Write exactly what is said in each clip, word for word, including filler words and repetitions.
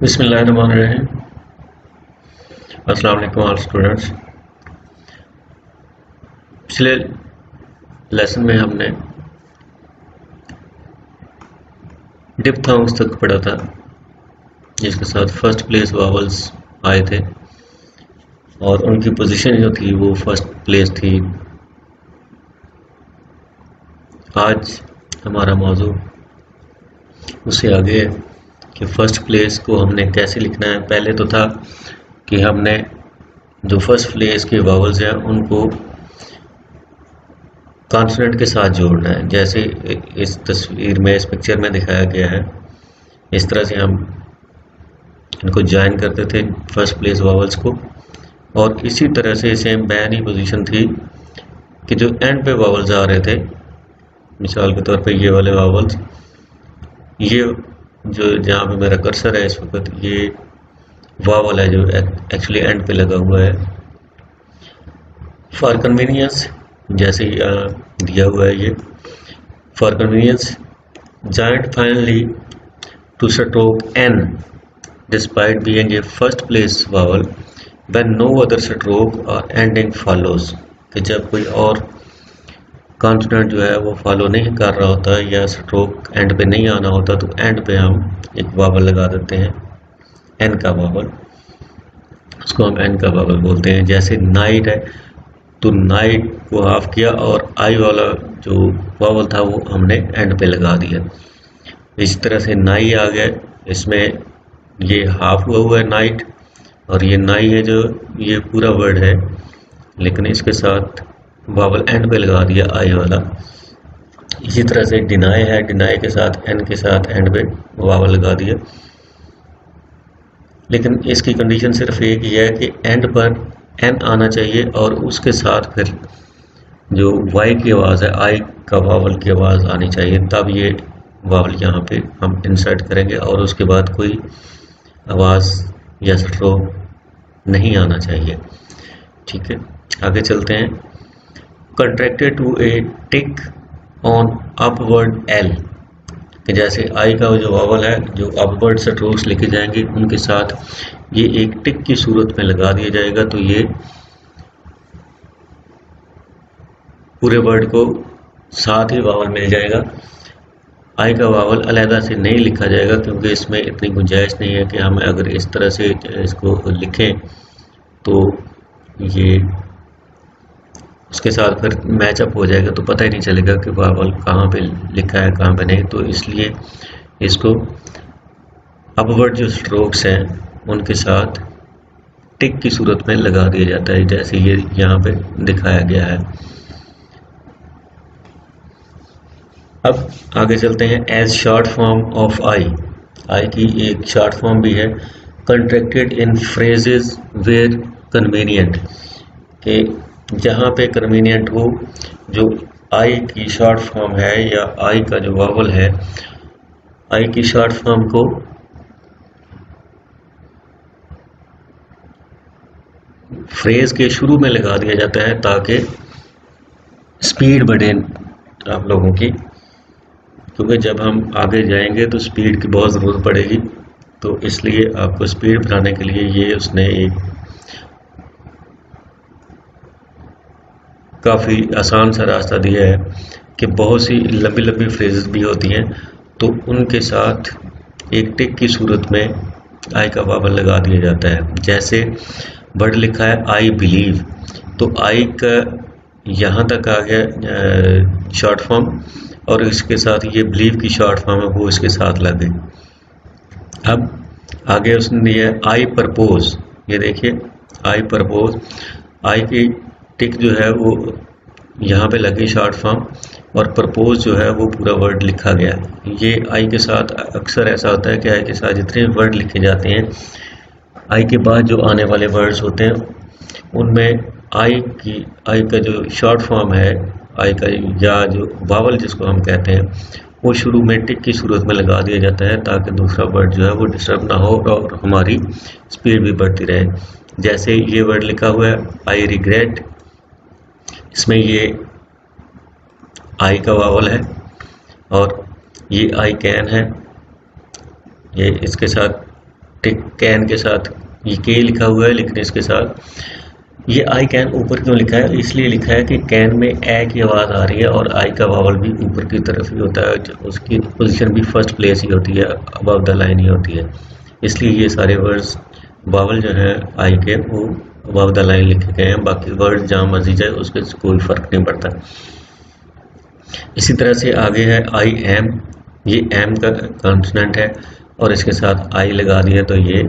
बिस्मिल्लाहिर्रहमानिर्रहीम। अस्सलाम वालेकुम ऑल स्टूडेंट्स। पिछले लेसन में हमने डिप्थाउंस तक पढ़ा था, जिसके साथ फर्स्ट प्लेस वावल्स आए थे और उनकी पोजीशन जो थी वो फर्स्ट प्लेस थी। आज हमारा मौजू उससे आगे है कि फ़र्स्ट प्लेस को हमने कैसे लिखना है। पहले तो था कि हमने जो फर्स्ट प्लेस के वावल्स हैं उनको कॉन्सोनेंट के साथ जोड़ना है, जैसे इस तस्वीर में, इस पिक्चर में दिखाया गया है। इस तरह से हम इनको ज्वाइन करते थे फर्स्ट प्लेस वावल्स को, और इसी तरह से सेम बैनी पोजीशन थी कि जो एंड पे वावल्स आ रहे थे। मिसाल के तौर पे ये वाले वावल्स, ये जो जहाँ पे मेरा कर्सर है इस वक्त, ये वावल है जो एक्चुअली एंड पे लगा हुआ है। फॉर कन्वीनियंस, जैसे दिया हुआ है ये, for convenience joined finally to stroke N despite being a first place vowel when no other stroke और एंडिंग फॉलोज, कि जब कोई और कॉन्सोनेंट जो है वो फॉलो नहीं कर रहा होता या स्ट्रोक एंड पे नहीं आना होता, तो एंड पे हम एक वावल लगा देते हैं, एन का वावल, उसको हम एन का वावल बोलते हैं। जैसे नाइट है तो नाइट को हाफ किया और आई वाला जो वावल था वो हमने एंड पे लगा दिया। इस तरह से नाई आ गया, इसमें ये हाफ हुआ हुआ है नाइट, और ये नाई है जो ये पूरा वर्ड है, लेकिन इसके साथ वावल एंड पे लगा दिया आई वाला। इसी तरह से डिनाई है, डिनाई के साथ एन के साथ एंड पे वावल लगा दिया, लेकिन इसकी कंडीशन सिर्फ एक ही है कि एंड पर एन आना चाहिए और उसके साथ फिर जो वाई की आवाज़ है, आई का वावल की आवाज़ आनी चाहिए, तब ये वावल यहाँ पे हम इंसर्ट करेंगे, और उसके बाद कोई आवाज़ या स्ट्रोक नहीं आना चाहिए। ठीक है, आगे चलते हैं। Contracted to a tick on upward L, कि जैसे आई का जो वावल है, जो अपवर्ड स्ट्रोक्स लिखे जाएंगे उनके साथ ये एक टिक की सूरत में लगा दिया जाएगा, तो ये पूरे वर्ड को साथ ही वावल मिल जाएगा। आई का वावल अलहदा से नहीं लिखा जाएगा, क्योंकि इसमें इतनी गुंजाइश नहीं है कि हम अगर इस तरह से इसको लिखें तो ये उसके साथ फिर मैचअप हो जाएगा, तो पता ही नहीं चलेगा कि वावल कहाँ पे लिखा है कहाँ पे नहीं। तो इसलिए इसको अपवर्ड जो स्ट्रोक्स हैं उनके साथ टिक की सूरत में लगा दिया जाता है, जैसे ये यहाँ पे दिखाया गया है। अब आगे चलते हैं। As short form of I, I की एक शॉर्ट फॉर्म भी है, contracted in phrases where convenient, के जहाँ पे कन्वीनियंट हो, जो आई की शॉर्ट फॉर्म है या आई का जो वावल है, आई की शॉर्ट फॉर्म को फ्रेज के शुरू में लगा दिया जाता है ताकि स्पीड बढ़े आप लोगों की, क्योंकि जब हम आगे जाएंगे तो स्पीड की बहुत ज़रूरत पड़ेगी, तो इसलिए आपको स्पीड बढ़ाने के लिए ये उसने एक काफ़ी आसान सा रास्ता दिया है कि बहुत सी लंबी लंबी फ्रेजेस भी होती हैं, तो उनके साथ एक टिक की सूरत में आई का वावल लगा दिया जाता है। जैसे वर्ड लिखा है आई बिलीव, तो आई का यहाँ तक आ गया शॉर्ट फॉर्म, और इसके साथ ये बिलीव की शॉर्ट फॉर्म है वो इसके साथ लगे। अब आगे उसने दिया आई परपोज, ये देखिए आई परपोज, आई की टिक जो है वो यहाँ पे लगी शॉर्ट फॉर्म, और प्रपोज जो है वो पूरा वर्ड लिखा गया है। ये आई के साथ अक्सर ऐसा होता है कि आई के साथ जितने वर्ड लिखे जाते हैं, आई के बाद जो आने वाले वर्ड्स होते हैं उनमें आई की आई का जो शॉर्ट फॉर्म है, आई का या जो वावल जिसको हम कहते हैं, वो शुरू में टिक की सूरत में लगा दिया जाता है ताकि दूसरा वर्ड जो है वो डिस्टर्ब ना हो और हमारी स्पीड भी बढ़ती रहे। जैसे ये वर्ड लिखा हुआ है आई रिग्रेट, इसमें ये आई का वावल है और ये आई कैन है, ये इसके साथ टिक कैन के साथ ये के लिखा हुआ है, लिखने इसके साथ ये आई कैन ऊपर क्यों लिखा है, इसलिए लिखा है कि कैन में ए की आवाज़ आ रही है और आई का वावल भी ऊपर की तरफ ही होता है, उसकी पोजीशन भी फर्स्ट प्लेस ही होती है, अबव द लाइन ही होती है, इसलिए ये सारे वर्ड्स वावल जो है आई के वो अबव द लाइन लिखे गए हैं। बाकी वर्ड जहाँ मर्जी जाए उसके कोई फ़र्क नहीं पड़ता। इसी तरह से आगे है आई एम, ये एम का कॉन्सोनेंट है और इसके साथ आई लगा दिया तो ये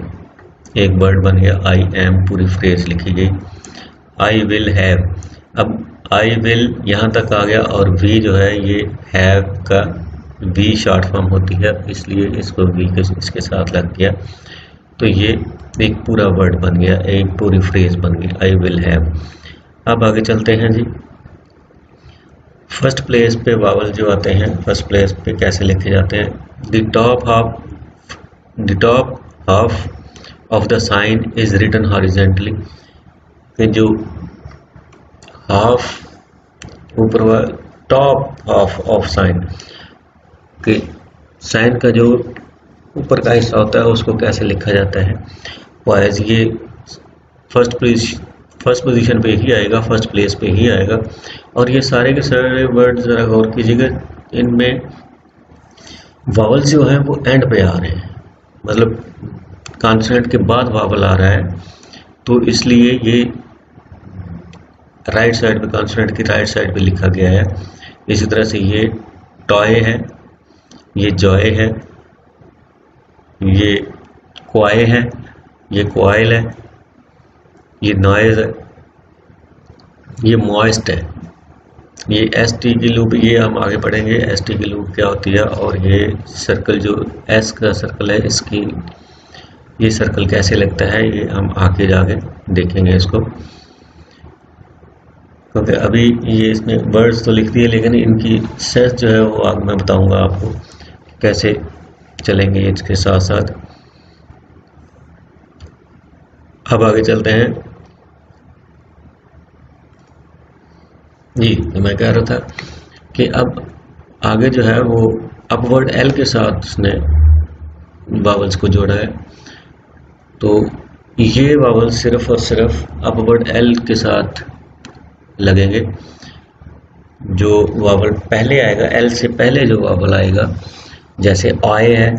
एक वर्ड बन गया आई एम, पूरी फ्रेज लिखी गई। आई विल हैव, अब आई विल यहाँ तक आ गया और वी जो है ये हैव का वी शॉर्ट फॉर्म होती है इसलिए इसको वी के इसके साथ लग गया तो ये एक पूरा वर्ड बन गया, एक पूरी फ्रेज बन गई आई विल हैव। अब आगे चलते हैं जी, फर्स्ट प्लेस पे वावल जो आते हैं फर्स्ट प्लेस पे कैसे लिखे जाते हैं। The top half the top half of the sign is written horizontally, कि जो हाफ ऊपर व टॉप हाफ ऑफ साइन के साइन का जो ऊपर का हिस्सा होता है उसको कैसे लिखा जाता है। वाइज ये फर्स्ट प्लेस फर्स्ट पोजीशन पे ही आएगा, फर्स्ट प्लेस पे ही आएगा। और ये सारे के सारे वर्ड ज़रा गौर कीजिएगा, इनमें वावल जो हैं वो एंड पे आ रहे हैं, मतलब कॉन्सोनेंट के बाद वावल आ रहा है तो इसलिए ये राइट साइड पे कॉन्सोनेंट की राइट साइड पे लिखा गया है। इसी तरह से ये टॉय है, ये जॉय है, ये क्वाय है, ये क्वाइल है, ये नॉइज़ है, ये मॉइस्ट है, ये एस टी की लूप, ये हम आगे पढ़ेंगे एस टी की लूप क्या होती है। और ये सर्कल जो एस का सर्कल है इसकी ये सर्कल कैसे लगता है ये हम आगे जाके देखेंगे इसको, क्योंकि अभी ये इसमें वर्ड्स तो लिख दिए लेकिन इनकी सेंस जो है वो आगे मैं बताऊंगा आपको कैसे चलेंगे इसके साथ साथ। अब आगे चलते हैं जी, तो मैं कह रहा था कि अब आगे जो है वो अपवर्ड एल के साथ उसने वावल्स को जोड़ा है, तो ये वावल सिर्फ और सिर्फ अपवर्ड एल के साथ लगेंगे। जो वावल पहले आएगा एल से पहले जो वावल आएगा, जैसे आय है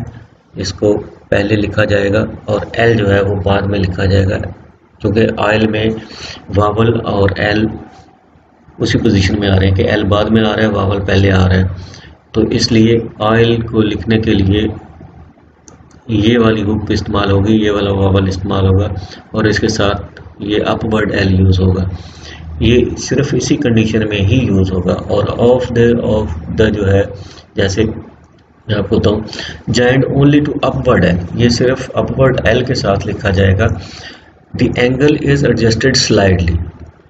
इसको पहले लिखा जाएगा और एल जो है वो बाद में लिखा जाएगा, क्योंकि आयल में वावल और एल उसी पोजीशन में आ रहे हैं कि एल बाद में आ रहा है वावल पहले आ रहा है, तो इसलिए आयल को लिखने के लिए ये वाली हुक इस्तेमाल होगी, ये वाला वावल इस्तेमाल होगा और इसके साथ ये अपवर्ड एल यूज़ होगा। ये सिर्फ इसी कंडीशन में ही यूज़ होगा। और ऑफ द ऑफ द जो है, जैसे मैं आपको बताऊँ joined only to upward L, ये सिर्फ अपवर्ड एल के साथ लिखा जाएगा। The angle is adjusted slightly,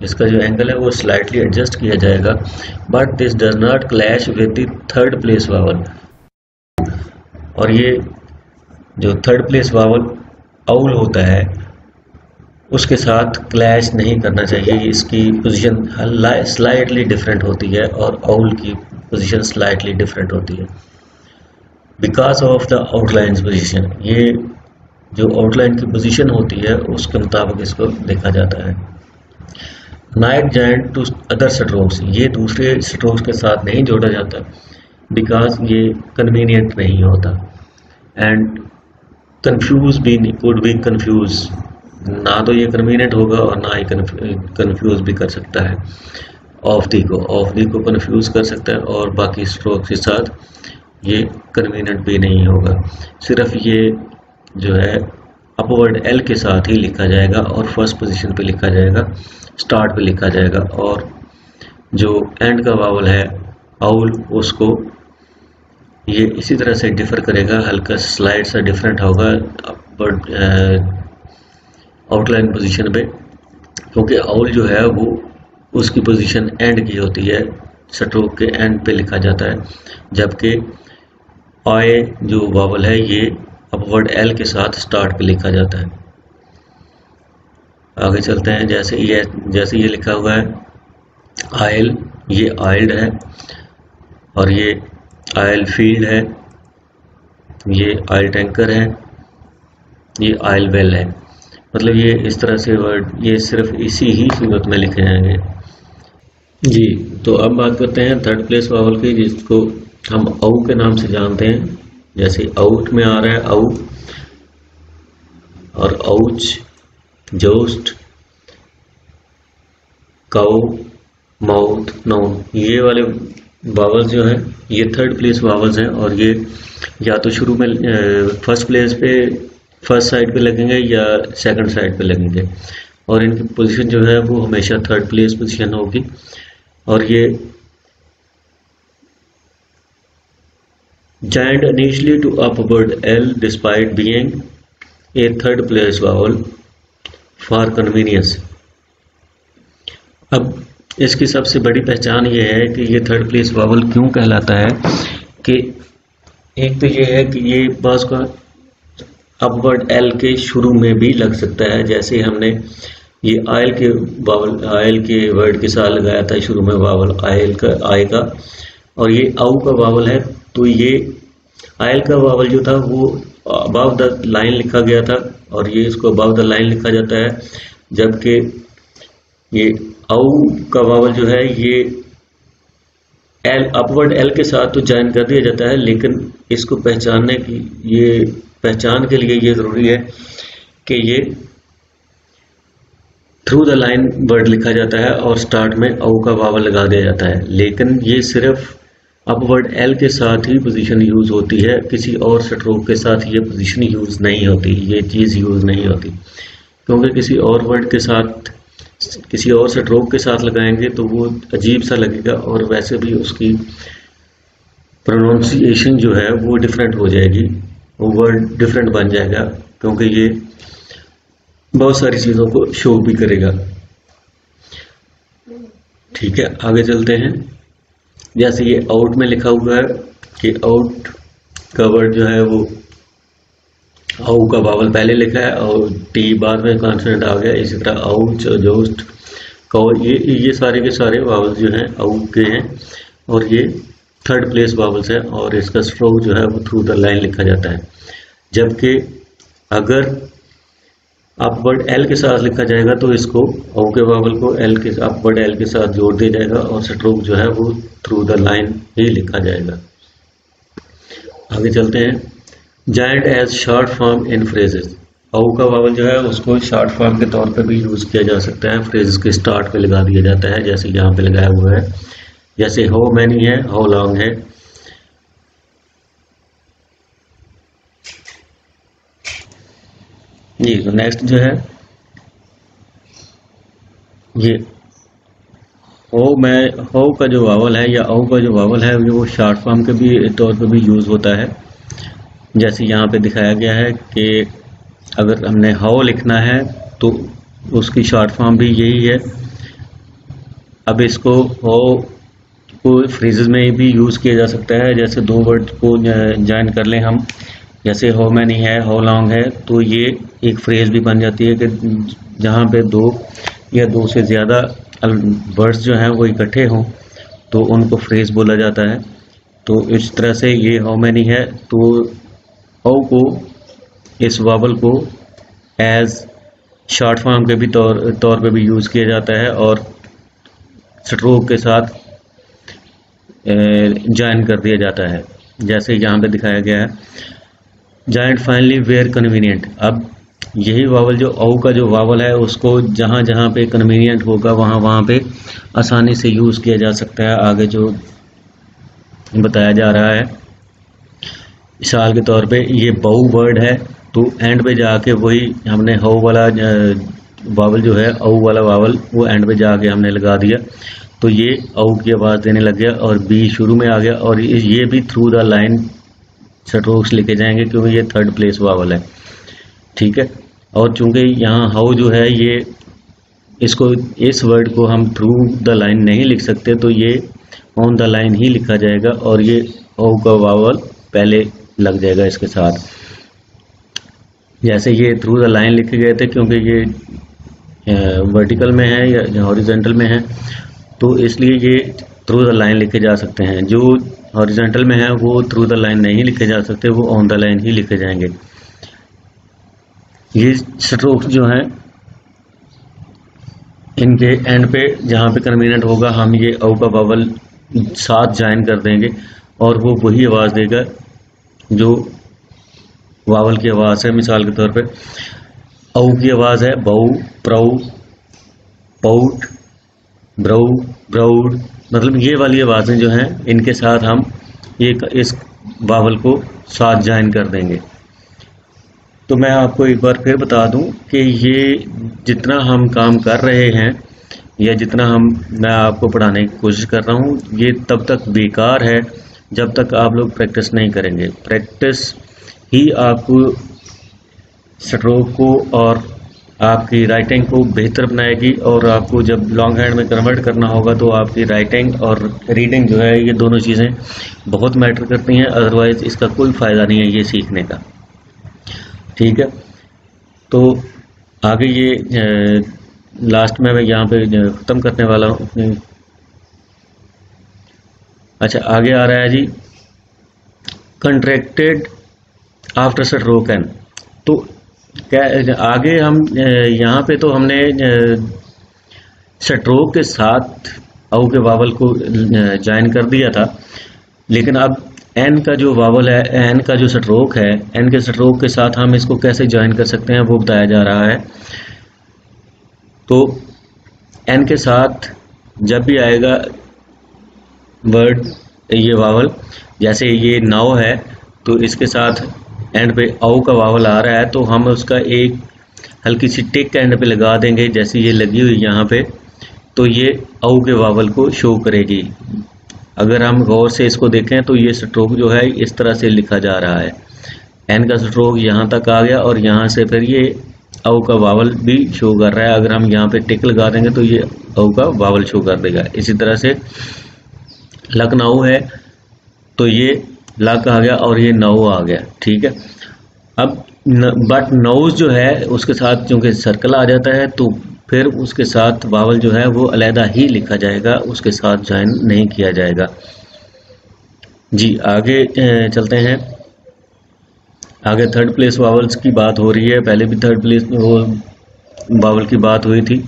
इसका जो एंगल है वो स्लाइडली एडजस्ट किया जाएगा, but this does not clash with the third place vowel. और ये जो थर्ड प्लेस वावल आउल होता है उसके साथ क्लैश नहीं करना चाहिए, इसकी पोजीशन स्लाइडली डिफरेंट होती है और आउल की पोजीशन स्लाइडली डिफरेंट होती है because of the outline position. ये जो आउटलाइन की पोजीशन होती है उसके मुताबिक इसको देखा जाता है। Not joined to other strokes, ये दूसरे स्ट्रोक्स के साथ नहीं जोड़ा जाता बिकॉज ये कन्वीनियंट नहीं होता। एंड कन्फ्यूज भी कुड बी कन्फ्यूज, ना तो ये कन्वीनियंट होगा और ना ही कन्फ्यूज भी कर सकता है। ऑफ दी को ऑफ दी को कन्फ्यूज कर सकता है और बाकी स्ट्रोक्स के साथ ये कन्वीनियंट भी नहीं होगा। सिर्फ ये जो है अपवर्ड एल के साथ ही लिखा जाएगा और फर्स्ट पोजीशन पे लिखा जाएगा, स्टार्ट पे लिखा जाएगा। और जो एंड का वावल है आउल, उसको ये इसी तरह से डिफर करेगा, हल्का स्लाइड सा डिफरेंट होगा अपवर्ड आउटलाइन पोजीशन पे, क्योंकि आउल जो है वो उसकी पोजीशन एंड की होती है, स्ट्रोक के एंड पे लिखा जाता है, जबकि आय जो वावल है ये अपवर्ड एल के साथ स्टार्ट पे लिखा जाता है। आगे चलते हैं, जैसे ये जैसे ये लिखा हुआ है आयल, ये आयल्ड है और ये आयल फील्ड है, ये आयल टैंकर है, ये आयल वेल है, मतलब ये इस तरह से वर्ड ये सिर्फ इसी ही सूरत में लिखे जाएंगे जी। तो अब बात करते हैं थर्ड प्लेस वावल की, जिसको हम औ के नाम से जानते हैं। जैसे आउट में आ रहा है औ और ouch, joust, cow, mouth, noun, ये वाले वावल्स जो हैं ये थर्ड प्लेस वावल्स हैं। और ये या तो शुरू में फर्स्ट प्लेस पे फर्स्ट साइड पे लगेंगे या सेकंड साइड पे लगेंगे, और इनकी पोजीशन जो है वो हमेशा थर्ड प्लेस पोजीशन होगी। और ये joined initially to upward L despite being a third place vowel for convenience. अब इसकी सबसे बड़ी पहचान ये है कि ये थर्ड प्लेस वावल क्यों कहलाता है, कि एक तो ये है कि ये बाज़ का अपवर्ड एल के शुरू में भी लग सकता है। जैसे हमने ये आयल के वावल आयल के वर्ड के साथ लगाया था शुरू में वावल आयल का आय का, और ये आउ का वावल है, तो ये आयल का वावल जो था वो अबव द लाइन लिखा गया था, और ये इसको अबव द लाइन लिखा जाता है। जबकि ये आउ का वावल जो है ये एल अपवर्ड एल के साथ तो ज्वाइन कर दिया जाता है, लेकिन इसको पहचानने की ये पहचान के लिए ये ज़रूरी है कि ये थ्रू द लाइन वर्ड लिखा जाता है और स्टार्ट में आउ का वावल लगा दिया जाता है। लेकिन ये सिर्फ अपवर्ड एल के साथ ही पोजीशन यूज़ होती है, किसी और स्ट्रोक के साथ ये पोजीशन यूज़ नहीं होती, ये चीज़ यूज़ नहीं होती, क्योंकि किसी और वर्ड के साथ किसी और स्ट्रोक के साथ लगाएंगे तो वो अजीब सा लगेगा, और वैसे भी उसकी प्रोनाउंसिएशन जो है वो डिफरेंट हो जाएगी, वो वर्ड डिफरेंट बन जाएगा, क्योंकि ये बहुत सारी चीज़ों को शो भी करेगा। ठीक है, आगे चलते हैं। जैसे ये आउट में लिखा हुआ है कि आउट का वर्ड जो है वो आउ का वावल पहले लिखा है और टी बाद में कॉन्सोनेंट आ गया। इसी तरह आउच, जोस्ट, काउ, ये ये सारे के सारे वावल्स जो हैं आउ के हैं, और ये थर्ड प्लेस वावल्स हैं, और इसका स्ट्रोक जो है वो थ्रू द लाइन लिखा जाता है। जबकि अगर अपवर्ड एल के साथ लिखा जाएगा तो इसको आउ के वावल को एल के अपवर्ड एल के साथ जोड़ दिया जाएगा, और स्ट्रोक जो है वो थ्रू द लाइन ही लिखा जाएगा। आगे चलते हैं। Joined as short form in phrases, आउ का वावल जो है उसको शॉर्ट फॉर्म के तौर पर भी यूज़ किया जा सकता है, फ्रेजेस के स्टार्ट पे लगा दिया जाता है, जैसे यहाँ पे लगाया हुआ है। जैसे हाउ मैनी है, हाउ लॉन्ग है, जी। तो नेक्स्ट जो है ये हो मैं हो का जो वावल है या आउ का जो वावल है वो शॉर्ट फॉर्म के भी तौर पे भी यूज़ होता है। जैसे यहाँ पे दिखाया गया है कि अगर हमने हाउ लिखना है तो उसकी शॉर्ट फॉर्म भी यही है। अब इसको हो को फ्रेजेस में भी यूज़ किया जा सकता है। जैसे दो वर्ड को ज्वाइन कर लें हम, जैसे हाउ मैनी है, हाउ लॉन्ग है, तो ये एक फ्रेज भी बन जाती है कि जहाँ पे दो या दो से ज़्यादा वर्ड्स जो हैं वो इकट्ठे हों तो उनको फ्रेज बोला जाता है। तो इस तरह से ये हाउ मैनी है, तो हाउ को इस वावल को एज शॉर्ट फॉर्म के भी तौर तौर पे भी यूज़ किया जाता है और स्ट्रोक के साथ ज्वाइन कर दिया जाता है। जैसे यहाँ पे दिखाया गया है जाइंट फाइनली वेयर कन्वीनियंट। अब यही वावल जो आउ का जो वावल है उसको जहाँ जहाँ पे कन्वीनियंट होगा वहाँ वहाँ पे आसानी से यूज़ किया जा सकता है। आगे जो बताया जा रहा है मिसाल के तौर पे ये बाउ वर्ड है, तो एंड पे जाके वही हमने हाउ वाला वावल जो है आउ वाला वावल वो एंड पे जाके हमने लगा दिया, तो ये आउ की आवाज़ देने लग गया और बी शुरू में आ गया। और ये भी थ्रू द लाइन स्ट्रोक्स लेके जाएंगे क्योंकि ये थर्ड प्लेस वावल है। ठीक है, और चूंकि यहाँ हाउ जो है ये इसको इस वर्ड को हम थ्रू द लाइन नहीं लिख सकते, तो ये ऑन द लाइन ही लिखा जाएगा और ये हाउ का वावल पहले लग जाएगा इसके साथ। जैसे ये थ्रू द लाइन लिखे गए थे क्योंकि ये वर्टिकल में है या हॉरिजेंटल में है, तो इसलिए ये थ्रू द लाइन लिखे जा सकते हैं। जो हॉरिजॉन्टल में है वो थ्रू द लाइन नहीं लिखे जा सकते, वो ऑन द लाइन ही लिखे जाएंगे। ये स्ट्रोक जो हैं इनके एंड पे जहाँ पे कन्वीनियंट होगा हम ये औ का वावल साथ ज्वाइन कर देंगे और वो वही आवाज़ देगा जो वावल की आवाज़ है। मिसाल के तौर पे औ की आवाज़ है बऊ, प्रऊ, पौट, ब्रऊ, ब्रौड, मतलब ये वाली आवाज़ें जो हैं इनके साथ हम ये इस वावल को साथ ज्वाइन कर देंगे। तो मैं आपको एक बार फिर बता दूं कि ये जितना हम काम कर रहे हैं या जितना हम मैं आपको पढ़ाने की कोशिश कर रहा हूं ये तब तक बेकार है जब तक आप लोग प्रैक्टिस नहीं करेंगे। प्रैक्टिस ही आपको स्ट्रोक को और आपकी राइटिंग को बेहतर बनाएगी और आपको जब लॉन्ग हैंड में कन्वर्ट करना होगा तो आपकी राइटिंग और रीडिंग जो है ये दोनों चीज़ें बहुत मैटर करती हैं, अदरवाइज़ इसका कोई फ़ायदा नहीं है ये सीखने का। ठीक है, तो आगे ये लास्ट में मैं यहाँ पे ख़त्म करने वाला हूँ। अच्छा, आगे आ रहा है जी कंट्रैक्टेड आफ्टर स्ट्रोक एन। तो क्या आगे हम यहाँ पे तो हमने स्ट्रोक के साथ औ के वावल को ज्वाइन कर दिया था, लेकिन अब एन का जो वावल है, एन का जो स्ट्रोक है, एन के स्ट्रोक के साथ हम इसको कैसे ज्वाइन कर सकते हैं वो बताया जा रहा है। तो एन के साथ जब भी आएगा वर्ड ये वावल, जैसे ये नाव है तो इसके साथ एंड पे औ का वावल आ रहा है तो हम उसका एक हल्की सी टिक एंड पे लगा देंगे, जैसे ये लगी हुई यहाँ पे, तो ये औ के वावल को शो करेगी। अगर हम गौर से इसको देखें तो ये स्ट्रोक जो है इस तरह से लिखा जा रहा है, एन का स्ट्रोक यहाँ तक आ गया और यहाँ से फिर ये औ का वावल भी शो कर रहा है। अगर हम यहाँ पे टिक लगा देंगे तो ये औ का वावल शो कर देगा। इसी तरह से लखनऊ है तो ये लक आ गया और ये नौ आ गया। ठीक है, अब न, बट नौज जो है उसके साथ क्योंकि सर्कल आ जाता है तो फिर उसके साथ वावल जो है वो अलहदा ही लिखा जाएगा, उसके साथ ज्वाइन नहीं किया जाएगा। जी आगे चलते हैं। आगे थर्ड प्लेस वावल्स की बात हो रही है, पहले भी थर्ड प्लेस वो वावल की बात हुई थी।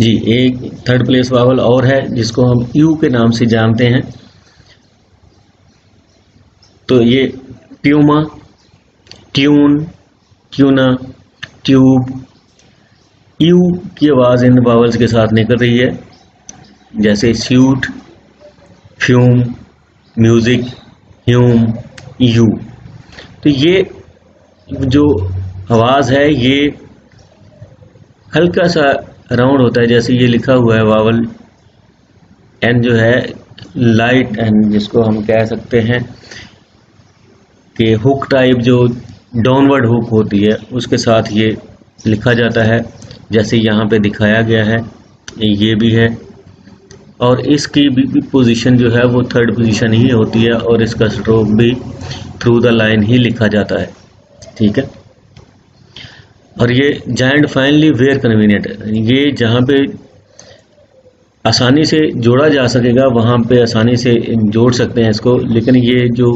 जी एक थर्ड प्लेस वावल और है जिसको हम यू के नाम से जानते हैं, तो ये tumour, tune, tuna, tube, U की आवाज़ इन वावल्स के साथ निकल रही है, जैसे suit, fume, music, Hume, U. तो ये जो आवाज़ है ये हल्का सा राउंड होता है, जैसे ये लिखा हुआ है वावल एन जो है लाइट एन, जिसको हम कह सकते हैं कि हुक टाइप जो डाउनवर्ड हुक होती है उसके साथ ये लिखा जाता है, जैसे यहाँ पे दिखाया गया है ये भी है, और इसकी भी पोजीशन जो है वो थर्ड पोजीशन ही होती है और इसका स्ट्रोक भी थ्रू द लाइन ही लिखा जाता है। ठीक है, और ये जाइंट फाइनली वेयर कन्वीनियंट, ये जहाँ पे आसानी से जोड़ा जा सकेगा वहाँ पे आसानी से जोड़ सकते हैं इसको, लेकिन ये जो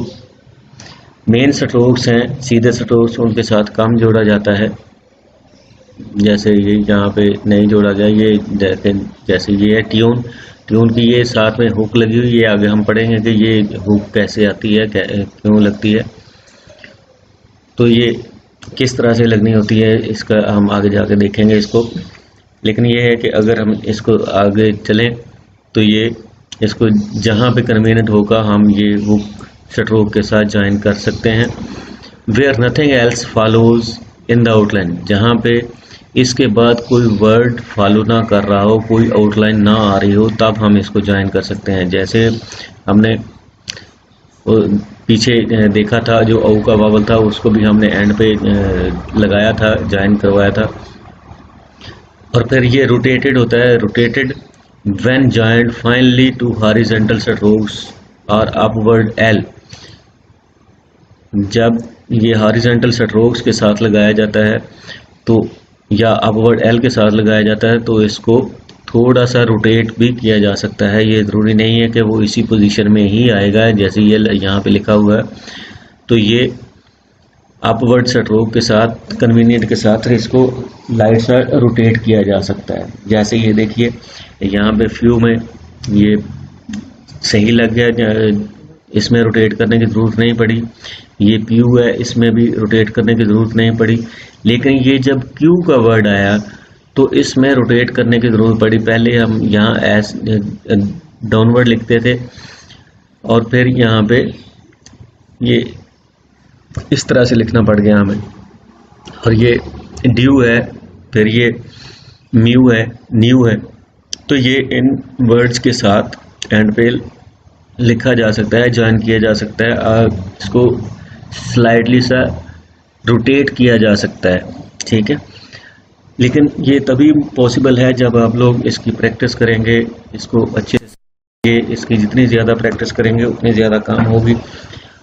मेन स्ट्रोक्स हैं सीधे स्ट्रोक्स उनके साथ कम जोड़ा जाता है, जैसे ये यहाँ पे नहीं जोड़ा गया। ये जैसे जैसे ये है ट्यून, ट्यून की ये साथ में हुक लगी हुई, ये आगे हम पढ़ेंगे कि ये हुक कैसे आती है, क्यों लगती है, तो ये किस तरह से लगनी होती है इसका हम आगे जाके देखेंगे इसको। लेकिन ये है कि अगर हम इसको आगे चलें तो ये इसको जहाँ पे कन्वीनियंट होगा हम ये हुक स्ट्रोक के साथ ज्वाइन कर सकते हैं। Where nothing else follows in the outline, जहाँ पे इसके बाद कोई वर्ड फॉलो ना कर रहा हो, कोई आउटलाइन ना आ रही हो, तब हम इसको ज्वाइन कर सकते हैं। जैसे हमने पीछे देखा था जो औ का वावल था उसको भी हमने एंड पे लगाया था, ज्वाइन करवाया था, और फिर ये रोटेटेड होता है। Rotated when joined finally to horizontal strokes और अपवर्ड एल, जब ये हॉरिजॉन्टल स्ट्रोक्स के साथ लगाया जाता है तो या अपवर्ड एल के साथ लगाया जाता है तो इसको थोड़ा सा रोटेट भी किया जा सकता है। ये ज़रूरी नहीं है कि वो इसी पोजीशन में ही आएगा, जैसे ये यहाँ पे लिखा हुआ है तो ये अपवर्ड स्ट्रोक के साथ कन्वीनियंट के साथ इसको लाइट सा रोटेट किया जा सकता है। जैसे ये देखिए यहाँ पे फ्यू में ये सही लग गया, इसमें रोटेट करने की ज़रूरत नहीं पड़ी। ये क्यू है, इसमें भी रोटेट करने की ज़रूरत नहीं पड़ी। लेकिन ये जब क्यू का वर्ड आया तो इसमें रोटेट करने की ज़रूरत पड़ी। पहले हम यहाँ एस डाउनवर्ड लिखते थे और फिर यहाँ पे ये इस तरह से लिखना पड़ गया हमें। और ये ड्यू है, फिर ये म्यू है, न्यू है। तो ये इन वर्ड्स के साथ एंड पे लिखा जा सकता है, जॉइन किया जा सकता है, आ, इसको स्लाइडली सा रोटेट किया जा सकता है। ठीक है, लेकिन ये तभी पॉसिबल है जब आप लोग इसकी प्रैक्टिस करेंगे, इसको अच्छे से, इसकी जितनी ज़्यादा प्रैक्टिस करेंगे उतनी ज़्यादा काम होगी।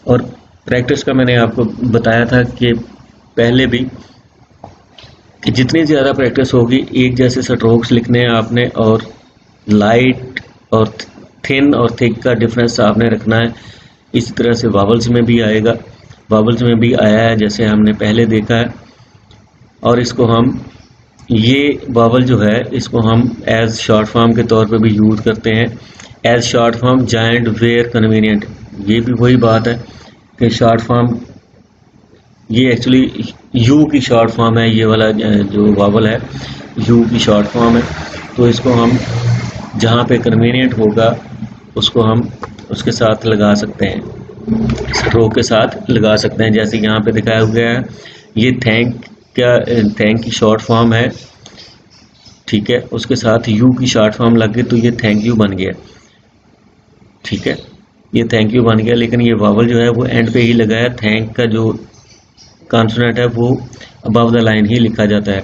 और प्रैक्टिस का मैंने आपको बताया था कि पहले भी कि जितनी ज़्यादा प्रैक्टिस होगी, एक जैसे स्ट्रोक्स लिखने हैं आपने और लाइट और थिन और थिक का डिफरेंस आपने रखना है। इसी तरह से वावल्स में भी आएगा, वावल्स में भी आया है जैसे हमने पहले देखा है। और इसको हम ये वावल जो है इसको हम एज शॉर्ट फॉर्म के तौर पे भी यूज़ करते हैं, as short form joined where convenient. ये भी वही बात है कि शॉर्ट फॉर्म, ये एक्चुअली यू की शॉर्ट फॉर्म है, ये वाला जो वावल है यू की शॉर्ट फॉर्म है। तो इसको हम जहाँ पे कन्वीनियंट होगा उसको हम उसके साथ लगा सकते हैं, स्ट्रोक के साथ लगा सकते हैं। जैसे यहाँ पे दिखाया हुआ है ये थैंक क्या थैंक की शॉर्ट फॉर्म है, ठीक है, उसके साथ यू की शॉर्ट फॉर्म लग गई तो ये थैंक यू बन गया। ठीक है, ये थैंक यू बन गया, लेकिन ये वावल जो है वो एंड पे ही लगाया। थैंक का जो कॉन्सोनेंट है वो अबव द लाइन ही लिखा जाता है।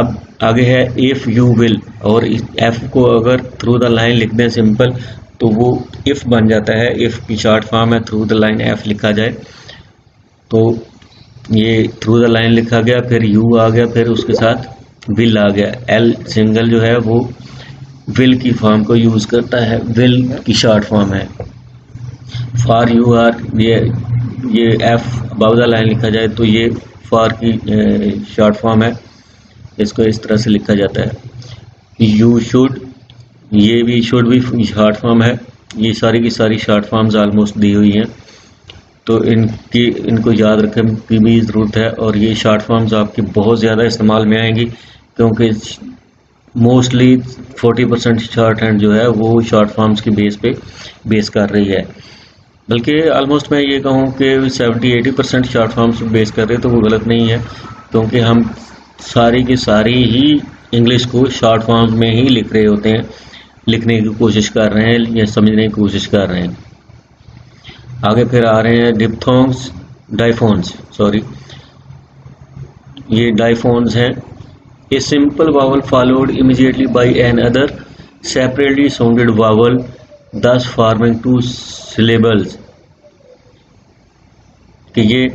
अब आगे है इफ़ यू विल, और एफ़ को अगर थ्रू द लाइन लिख दें सिंपल तो वो इफ़ बन जाता है। इफ़ की शॉर्ट फॉर्म है, थ्रू द लाइन एफ़ लिखा जाए तो ये थ्रू द लाइन लिखा गया, फिर यू आ गया, फिर उसके साथ विल आ गया। एल सिंगल जो है वो विल की फॉर्म को यूज़ करता है, विल की शॉर्ट फॉर्म है। फॉर यू आर, ये ये एफ़ अबव द लाइन लिखा जाए तो ये फॉर की शॉर्ट फॉर्म है, इसको इस तरह से लिखा जाता है। यू शुड, ये भी शुड भी शॉर्ट फॉर्म है। ये सारी की सारी शॉर्ट फॉर्म्स आलमोस्ट दी हुई हैं तो इनकी इनको याद रखने की भी ज़रूरत है। और ये शॉर्ट फॉर्म्स आपकी बहुत ज़्यादा इस्तेमाल में आएंगी क्योंकि मोस्टली चालीस परसेंट शॉर्ट हैंड जो है वो शॉर्ट फॉर्म्स की बेस पे बेस कर रही है, बल्कि आलमोस्ट मैं ये कहूँ कि seventy eighty percent short forms पर बेस कर रहे तो वो गलत नहीं है, क्योंकि हम सारी की सारी ही इंग्लिश को शॉर्ट फॉर्म में ही लिख रहे होते हैं, लिखने की कोशिश कर रहे हैं या समझने की कोशिश कर रहे हैं। आगे फिर आ रहे हैं डिप्थोंग्स, डाइफोन्स, सॉरी ये डाइफोन्स हैं। A simple vowel followed immediately by N other separately sounded vowel thus forming two syllables. कि ये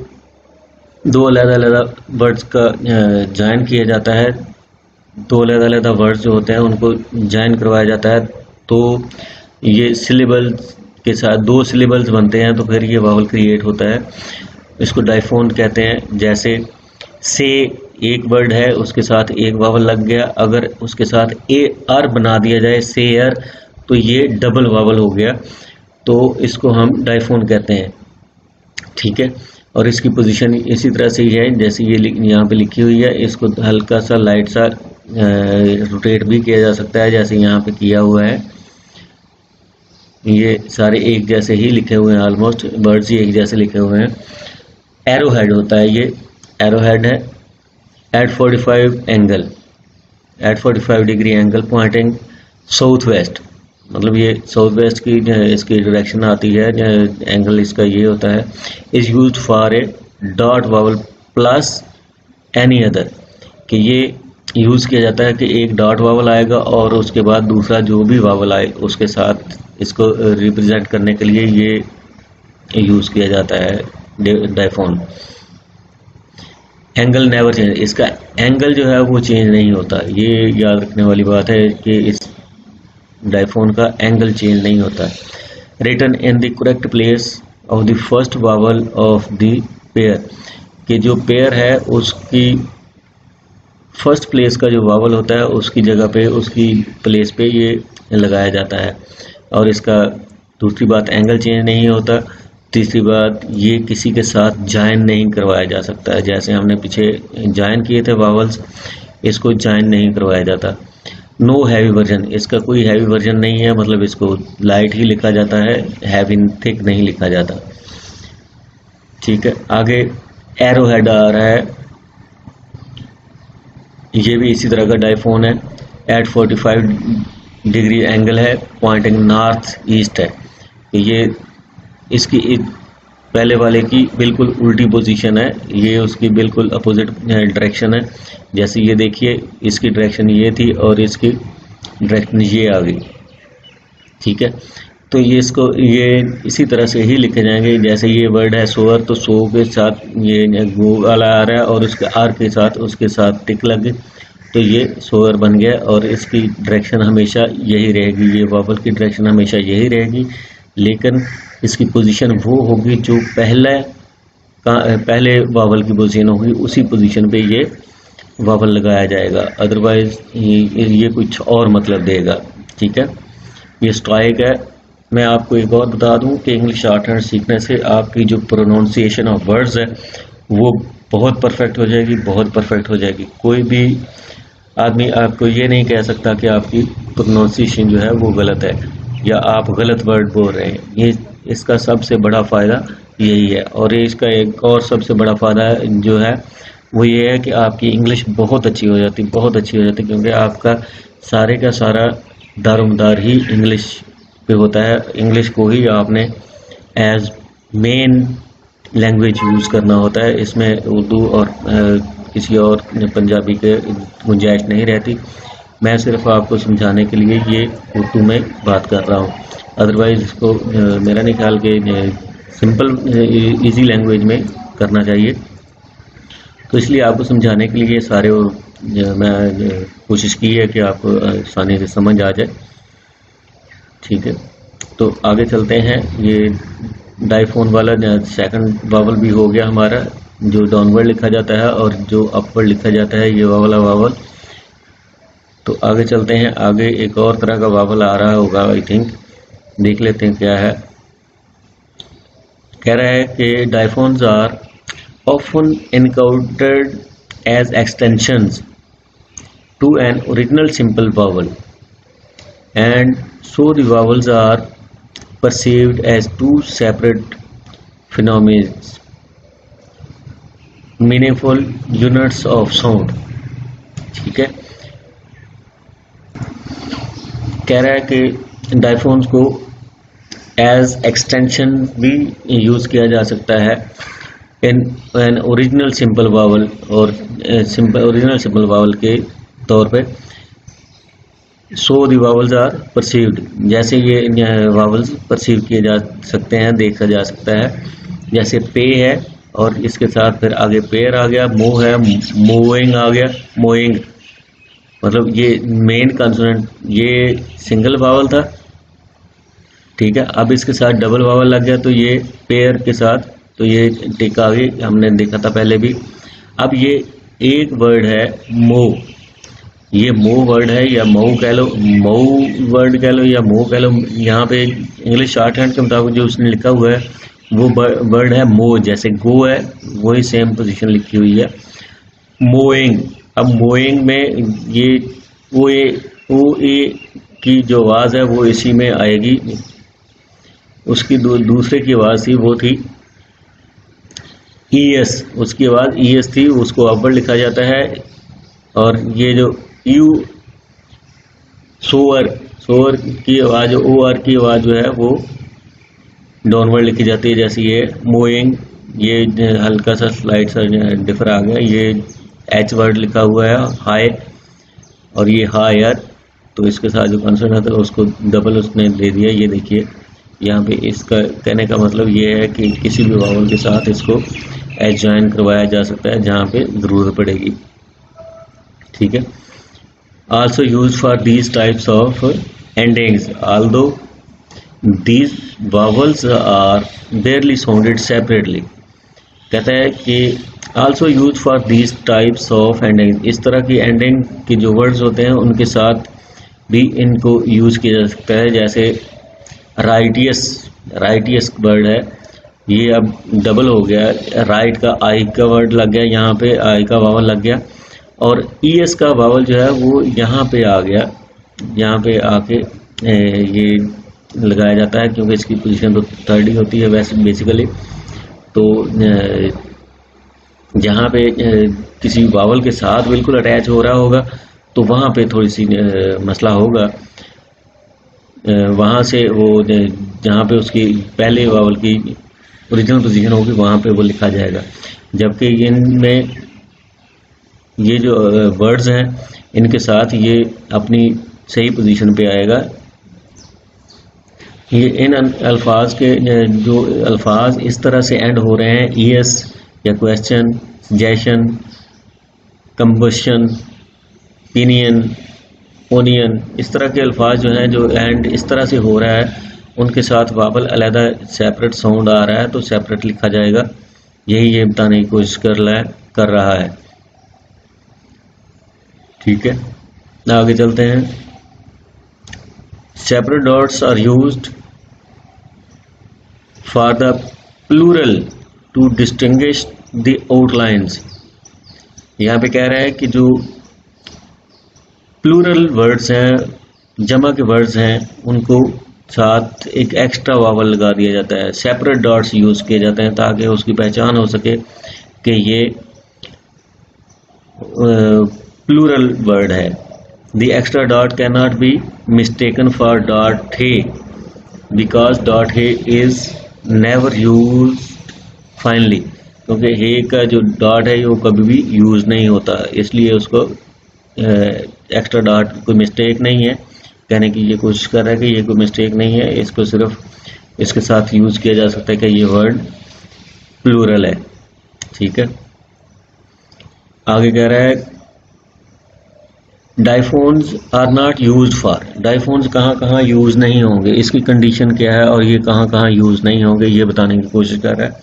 दो अलग अलग वर्ड्स का जॉइन किया जाता है, दो अलग अलग वर्ड्स जो होते हैं उनको जॉइन करवाया जाता है तो ये सिलेबल्स के साथ दो सिलेबल्स बनते हैं तो फिर ये वावल क्रिएट होता है, इसको डाइफोन कहते हैं। जैसे से एक वर्ड है उसके साथ एक वावल लग गया, अगर उसके साथ ए आर बना दिया जाए से आर तो ये डबल वावल हो गया, तो इसको हम डाइफोन कहते हैं। ठीक है, और इसकी पोजीशन इसी तरह से ही है जैसे ये यहाँ पे लिखी हुई है। इसको हल्का सा लाइट सा रोटेट भी किया जा सकता है जैसे यहाँ पे किया हुआ है। ये सारे एक जैसे ही लिखे हुए हैं, ऑलमोस्ट वर्ड्स ही एक जैसे लिखे हुए हैं। एरो हेड होता है, ये एरो हेड है। At forty five angle, at forty five degree angle pointing south west, मतलब ये साउथ वेस्ट की इसकी डायरेक्शन आती है, एंगल इसका ये होता है। Is used for a dot vowel plus any other, कि ये यूज़ किया जाता है कि एक डॉट वावल आएगा और उसके बाद दूसरा जो भी वावल आए उसके साथ इसको रिप्रेजेंट करने के लिए ये यूज़ किया जाता है डाइफोन। एंगल नेवर चेंज, इसका एंगल जो है वो चेंज नहीं होता, ये याद रखने वाली बात है कि इस डाइफोन का एंगल चेंज नहीं होता है। Written in the correct place of the first vowel of the pair, कि जो पेयर है उसकी फर्स्ट प्लेस का जो वावल होता है उसकी जगह पे, उसकी प्लेस पे ये लगाया जाता है। और इसका दूसरी बात, एंगल चेंज नहीं होता। तीसरी बात, ये किसी के साथ जॉइन नहीं करवाया जा सकता है। जैसे हमने पीछे जॉइन किए थे वावल्स, इसको जॉइन नहीं करवाया जाता। नो हैवी वर्जन, इसका कोई हैवी वर्जन नहीं है, मतलब इसको लाइट ही लिखा जाता है, हैवी थिक नहीं लिखा जाता। ठीक है, आगे एरो हेड आ रहा है, ये भी इसी तरह का डाइफोन है। एट पैंतालीस डिग्री एंगल है, पॉइंटिंग नॉर्थ ईस्ट है। ये इसकी एक पहले वाले की बिल्कुल उल्टी पोजीशन है, ये उसकी बिल्कुल अपोजिट डायरेक्शन है। जैसे ये देखिए, इसकी डायरेक्शन ये थी और इसकी डायरेक्शन ये आ गई। ठीक है, तो ये इसको ये इसी तरह से ही लिखे जाएंगे। जैसे ये वर्ड है सोअर, तो सो के साथ ये गो वाला आ रहा है और उसके आर के साथ उसके साथ टिक लग गई, तो ये सोअर बन गया। और इसकी डायरेक्शन हमेशा यही रहेगी, ये वावल की डायरेक्शन हमेशा यही रहेगी, लेकिन इसकी पोजीशन वो होगी जो पहले पहले वावल की पोजीशन होगी, उसी पोजीशन पे ये वावल लगाया जाएगा, अदरवाइज ये कुछ और मतलब देगा। ठीक है, ये स्ट्राइक है। मैं आपको एक और बता दूं कि इंग्लिश शॉर्ट हैंड सीखने से आपकी जो प्रोनाउंसिएशन ऑफ वर्ड्स है वो बहुत परफेक्ट हो जाएगी, बहुत परफेक्ट हो जाएगी। कोई भी आदमी आपको ये नहीं कह सकता कि आपकी प्रोनाउंसिएशन जो है वो गलत है या आप गलत वर्ड बोल रहे हैं। ये इसका सबसे बड़ा फ़ायदा यही है। और ये इसका एक और सबसे बड़ा फ़ायदा जो है वो ये है कि आपकी इंग्लिश बहुत अच्छी हो जाती, बहुत अच्छी हो जाती, क्योंकि आपका सारे का सारा दारोमदार ही इंग्लिश पे होता है। इंग्लिश को ही आपने एज मेन लैंग्वेज यूज़ करना होता है, इसमें उर्दू और आ, किसी और पंजाबी के गुंजाइश नहीं रहती। मैं सिर्फ आपको समझाने के लिए ये उर्दू में बात कर रहा हूँ, अदरवाइज़ इसको मेरा नहीं ख्याल के सिंपल इजी लैंग्वेज में करना चाहिए। तो इसलिए आपको समझाने के लिए सारे और मैं कोशिश की है कि आपको आसानी से समझ आ जाए। ठीक है, तो आगे चलते हैं। ये डाइफोन वाला सेकंड वावल भी हो गया हमारा, जो डाउनवर्ड लिखा जाता है और जो अपवर्ड लिखा जाता है, ये वाला वावल। तो आगे चलते हैं। आगे एक और तरह का वावल आ रहा होगा, आई थिंक, देख लेते हैं क्या है। कह रहा है कि diphones are often encountered as extensions to an original simple vowel and so the vowels are perceived as two separate फिनोमेन्स meaningful units of sound. ठीक है, कह रहा है कि डाइफोन्स को एज एक्सटेंशन भी यूज़ किया जा सकता है in an original simple vowel और सिंपल ओरिजिनल सिंपल वावल के तौर पे। So the vowels are perceived, जैसे ये वावल्स परसीव किए जा सकते हैं, देखा जा सकता है। जैसे पे है और इसके साथ फिर आगे पेयर आ गया, मो है, मोइंग आ गया, मोइंग मतलब ये मेन कंसोनेंट, ये सिंगल वावल था। ठीक है, अब इसके साथ डबल वावल लग गया, तो ये पेयर के साथ, तो ये टिक आ गई, हमने देखा था पहले भी। अब ये एक वर्ड है मो, ये मो वर्ड है या मऊ कह लो, मऊ वर्ड कह लो या मो कह लो। यहाँ पे इंग्लिश शॉर्ट हैंड के मुताबिक जो उसने लिखा हुआ है वो वर्ड है मो। जैसे गो है, वही सेम पोजीशन लिखी हुई है, मोइंग। अब मोइंग में ये ओ ए ओ ए की जो आवाज़ है वो इसी में आएगी, उसकी दू, दूसरे की आवाज़ थी वो थी ई एस, उसकी आवाज़ ई एस थी, उसको अपवर्ड लिखा जाता है। और ये जो यू सोअर, सोअर की आवाज़, ओ आर की आवाज़ जो है वो डाउनवर्ड लिखी जाती है। जैसे ये मोइंग, ये हल्का सा स्लाइड सा डिफर आ गया, ये एच वर्ड लिखा हुआ है हाई, और ये हायर, तो इसके साथ जो कंसोनेंट है उसको डबल उसने दे दिया। ये देखिए यहाँ पे, इसका कहने का मतलब ये है कि किसी भी वावल के साथ इसको एच ज्वाइन करवाया जा सकता है जहाँ पे ज़रूरत पड़ेगी। ठीक है, also use for these types of endings although these vowels are barely sounded separately. कहता है कि also use for these types of ending, इस तरह की एंडिंग के जो वर्ड्स होते हैं उनके साथ भी इनको यूज किया जा सकता है। जैसे राइटियस, राइटियस वर्ड है ये, अब डबल हो गया, राइट का आई का वर्ड लग गया, यहाँ पे आई का वावल लग गया और ई एस का वावल जो है वो यहाँ पे आ गया, यहाँ पे आके ये लगाया जाता है क्योंकि इसकी पोजीशन तो थर्ड ही होती है वैसे बेसिकली। तो जहाँ पे किसी वावल के साथ बिल्कुल अटैच हो रहा होगा तो वहाँ पे थोड़ी सी मसला होगा, वहाँ से वो जहाँ पे उसकी पहले वावल की ओरिजिनल पोजीशन होगी वहाँ पे वो लिखा जाएगा। जबकि इनमें ये जो वर्ड्स हैं इनके साथ ये अपनी सही पोजीशन पे आएगा। ये इन अल्फाज के जो अल्फाज इस तरह से एंड हो रहे हैं ई एस या question, suggestion, combustion, pinion, onion, इस तरह के अल्फाज जो हैं जो एंड इस तरह से हो रहा है उनके साथ वावल अलहदा सेपरेट साउंड आ रहा है तो सेपरेट लिखा जाएगा। यही ये बताने की कोशिश कर रहा है कर रहा है ठीक है, आगे चलते हैं। Separate dots are used for the plural to distinguish the outlines। यहाँ पे कह रहा है कि जो plural words हैं, जमा के words हैं, उनको साथ एक एक्स्ट्रा वावल लगा दिया जाता है, separate dots यूज किए जाते हैं ताकि उसकी पहचान हो सके कि ये plural word है। The extra dot cannot be mistaken for dot he because dot he is never used finally, क्योंकि he का जो dot है वो कभी भी यूज नहीं होता, इसलिए उसको extra dot कोई मिस्टेक नहीं है, कहने की ये कोशिश कर रहा है कि ये कोई मिस्टेक नहीं है, इसको सिर्फ इसके साथ यूज किया जा सकता है कि ये वर्ड प्लूरल है। ठीक है, आगे कह रहा है diphones are not use for, diphones कहाँ कहाँ यूज नहीं होंगे, इसकी कंडीशन क्या है और ये कहाँ कहाँ यूज नहीं होंगे ये बताने की कोशिश कर रहा है।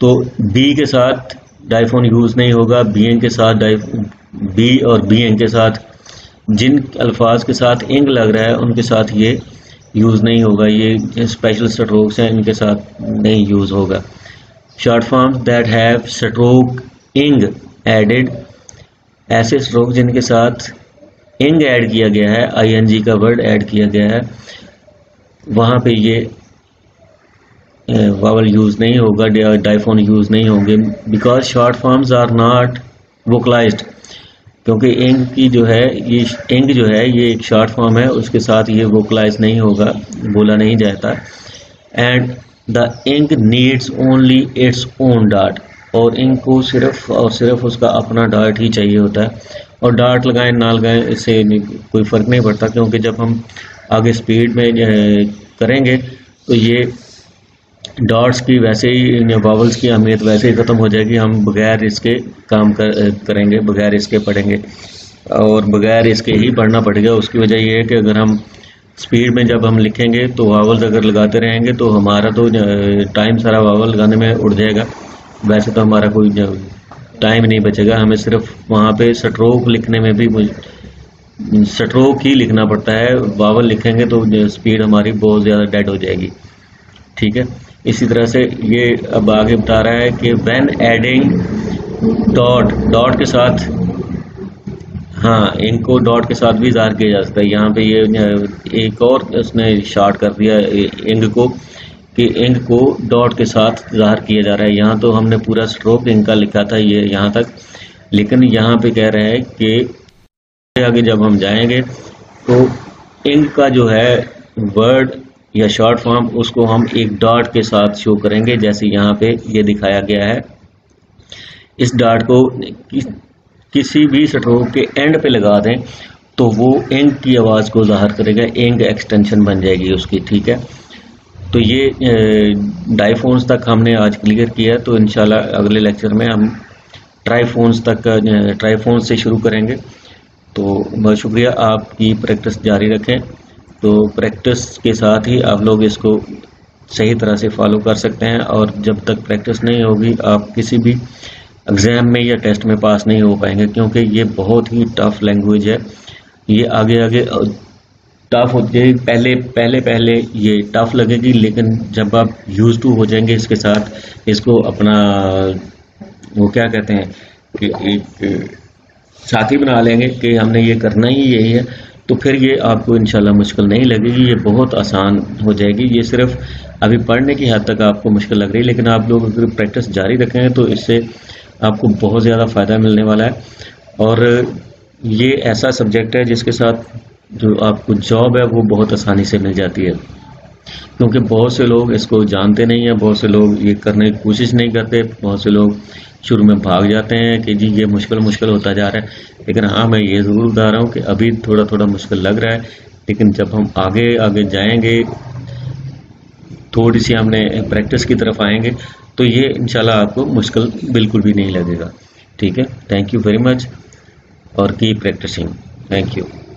तो बी के साथ डाइफोन यूज नहीं होगा, बीइंग के साथ डाइफ बी और बीइंग के साथ जिन अल्फाज के साथ इंग लग रहा है उनके साथ ये यूज नहीं होगा, ये स्पेशल स्ट्रोक्स हैं इनके साथ नहीं यूज होगा। Short forms that have stroke ing added, ऐसे स्ट्रोक जिनके साथ इंग ऐड किया गया है, आई एन जी का वर्ड ऐड किया गया है, वहाँ पे ये वावल यूज़ नहीं होगा, डाइफोन यूज़ नहीं होंगे। Because short forms are not vocalised, क्योंकि इंग की जो है ये इंग जो है ये एक शॉर्ट फॉर्म है, उसके साथ ये वोकलाइज नहीं होगा, बोला नहीं जाता। And the ing needs only its own dot, और इनको सिर्फ और सिर्फ उसका अपना डार्ट ही चाहिए होता है, और डार्ट लगाएं ना लगाएं इससे कोई फ़र्क नहीं पड़ता, क्योंकि जब हम आगे स्पीड में करेंगे तो ये डार्ट्स की वैसे ही वावल्स की अहमियत वैसे ही ख़त्म हो जाएगी, हम बगैर इसके काम कर, करेंगे, बगैर इसके पढ़ेंगे और बगैर इसके ही पढ़ना पड़ेगा। उसकी वजह यह है कि अगर हम स्पीड में जब हम लिखेंगे तो वावल्स अगर लगाते रहेंगे तो हमारा तो टाइम सारा वावल लगाने में उड़ जाएगा, वैसे तो हमारा कोई टाइम नहीं बचेगा, हमें सिर्फ वहाँ पे स्ट्रोक लिखने में भी स्ट्रोक ही लिखना पड़ता है, वावल लिखेंगे तो स्पीड हमारी बहुत ज़्यादा डेड हो जाएगी। ठीक है, इसी तरह से ये अब आगे बता रहा है कि व्हेन एडिंग डॉट, डॉट के साथ हाँ इनको डॉट के साथ भी इज़हार किया जा सकता है। यहाँ पे ये एक और उसने शॉर्ट कर दिया इंग को कि इंग को डॉट के साथ ज़ाहिर किया जा रहा है, यहाँ तो हमने पूरा स्ट्रोक इंग का लिखा था ये यहाँ तक, लेकिन यहाँ पे कह रहा है कि आगे जब हम जाएंगे तो इंग का जो है वर्ड या शॉर्ट फॉर्म उसको हम एक डॉट के साथ शो करेंगे, जैसे यहाँ पे ये दिखाया गया है। इस डॉट को कि, किसी भी स्ट्रोक के एंड पे लगा दें तो वो इंग की आवाज़ को ज़ाहिर करेगा, इंग एक्सटेंशन बन जाएगी उसकी। ठीक है, तो ये डाइफोन्स तक हमने आज क्लियर किया, तो इंशाल्लाह अगले लेक्चर में हम ट्राइफोन्स तक ट्राइफोन्स से शुरू करेंगे। तो बहुत शुक्रिया, आपकी प्रैक्टिस जारी रखें, तो प्रैक्टिस के साथ ही आप लोग इसको सही तरह से फॉलो कर सकते हैं, और जब तक प्रैक्टिस नहीं होगी आप किसी भी एग्ज़ाम में या टेस्ट में पास नहीं हो पाएंगे, क्योंकि ये बहुत ही टफ लैंग्वेज है। ये आगे आगे टफ होती है, पहले पहले पहले ये टफ लगेगी, लेकिन जब आप यूज टू हो जाएंगे इसके साथ, इसको अपना वो क्या कहते हैं कि एक साथी बना लेंगे कि हमने ये करना ही यही है, तो फिर ये आपको इंशाल्लाह मुश्किल नहीं लगेगी, ये बहुत आसान हो जाएगी। ये सिर्फ अभी पढ़ने की हद तक आपको मुश्किल लग रही है, लेकिन आप लोग अगर प्रैक्टिस जारी रखें तो इससे आपको बहुत ज़्यादा फ़ायदा मिलने वाला है। और ये ऐसा सब्जेक्ट है जिसके साथ जो आपको जॉब है वो बहुत आसानी से मिल जाती है, क्योंकि बहुत से लोग इसको जानते नहीं हैं, बहुत से लोग ये करने की कोशिश नहीं करते, बहुत से लोग शुरू में भाग जाते हैं कि जी ये मुश्किल मुश्किल होता जा रहा है। लेकिन हाँ, मैं ये ज़रूर बता रहा हूँ कि अभी थोड़ा थोड़ा मुश्किल लग रहा है, लेकिन जब हम आगे आगे जाएंगे, थोड़ी सी हमने प्रैक्टिस की तरफ आएंगे, तो ये इंशाल्लाह आपको मुश्किल बिल्कुल भी नहीं लगेगा। ठीक है, थैंक यू वेरी मच और की प्रैक्टिसिंग। Thank you.